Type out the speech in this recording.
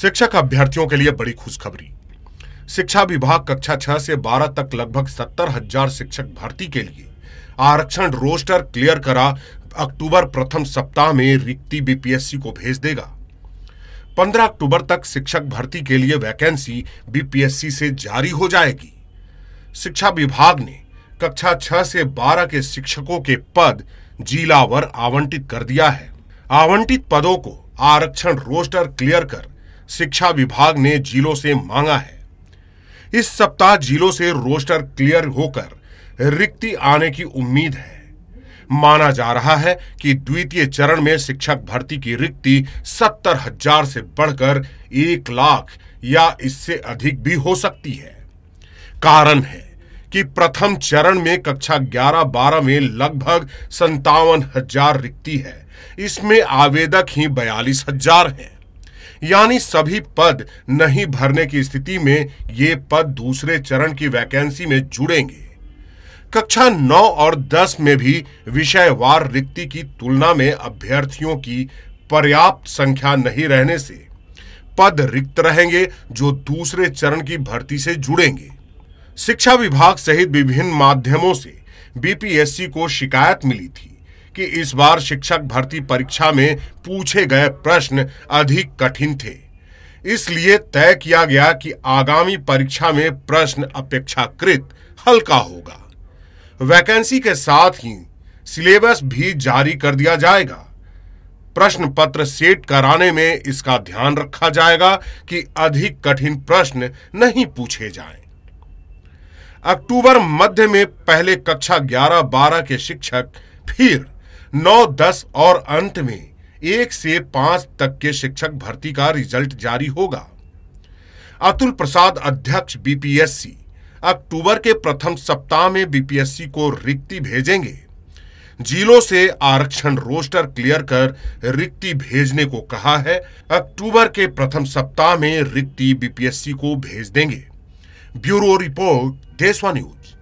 शिक्षक अभ्यर्थियों के लिए बड़ी खुशखबरी। शिक्षा विभाग कक्षा 6 से 12 तक लगभग 70,000 शिक्षक भर्ती के लिए आरक्षण रोस्टर क्लियर करा अक्टूबर प्रथम सप्ताह में रिक्ति बीपीएससी को भेज देगा। 15 अक्टूबर तक शिक्षक भर्ती के लिए वैकेंसी बीपीएससी से जारी हो जाएगी। शिक्षा विभाग ने कक्षा 6 से 12 के शिक्षकों के पद जिलावार आवंटित कर दिया है। आवंटित पदों को आरक्षण रोस्टर क्लियर कर शिक्षा विभाग ने जिलों से मांगा है। इस सप्ताह जिलों से रोस्टर क्लियर होकर रिक्ति आने की उम्मीद है। माना जा रहा है कि द्वितीय चरण में शिक्षक भर्ती की रिक्ति 70,000 से बढ़कर 1 लाख या इससे अधिक भी हो सकती है। कारण है कि प्रथम चरण में कक्षा 11-12 में लगभग 57,000 रिक्ति है। इसमें आवेदक ही 42,000 हैं, यानी सभी पद नहीं भरने की स्थिति में ये पद दूसरे चरण की वैकेंसी में जुड़ेंगे। कक्षा 9 और 10 में भी विषयवार रिक्ति की तुलना में अभ्यर्थियों की पर्याप्त संख्या नहीं रहने से पद रिक्त रहेंगे जो दूसरे चरण की भर्ती से जुड़ेंगे। शिक्षा विभाग सहित विभिन्न माध्यमों से बीपीएससी को शिकायत मिली थी कि इस बार शिक्षक भर्ती परीक्षा में पूछे गए प्रश्न अधिक कठिन थे। इसलिए तय किया गया कि आगामी परीक्षा में प्रश्न अपेक्षाकृत हल्का होगा। वैकेंसी के साथ ही सिलेबस भी जारी कर दिया जाएगा। प्रश्न पत्र सेट कराने में इसका ध्यान रखा जाएगा कि अधिक कठिन प्रश्न नहीं पूछे जाएं। अक्टूबर मध्य में पहले कक्षा 11-12 के शिक्षक, फिर 9-10 और अंत में 1 से 5 तक के शिक्षक भर्ती का रिजल्ट जारी होगा। अतुल प्रसाद अध्यक्ष बीपीएससी अक्टूबर के प्रथम सप्ताह में बीपीएससी को रिक्ति भेजेंगे। जिलों से आरक्षण रोस्टर क्लियर कर रिक्ति भेजने को कहा है। अक्टूबर के प्रथम सप्ताह में रिक्ति बीपीएससी को भेज देंगे। Bureau report, Deswa news.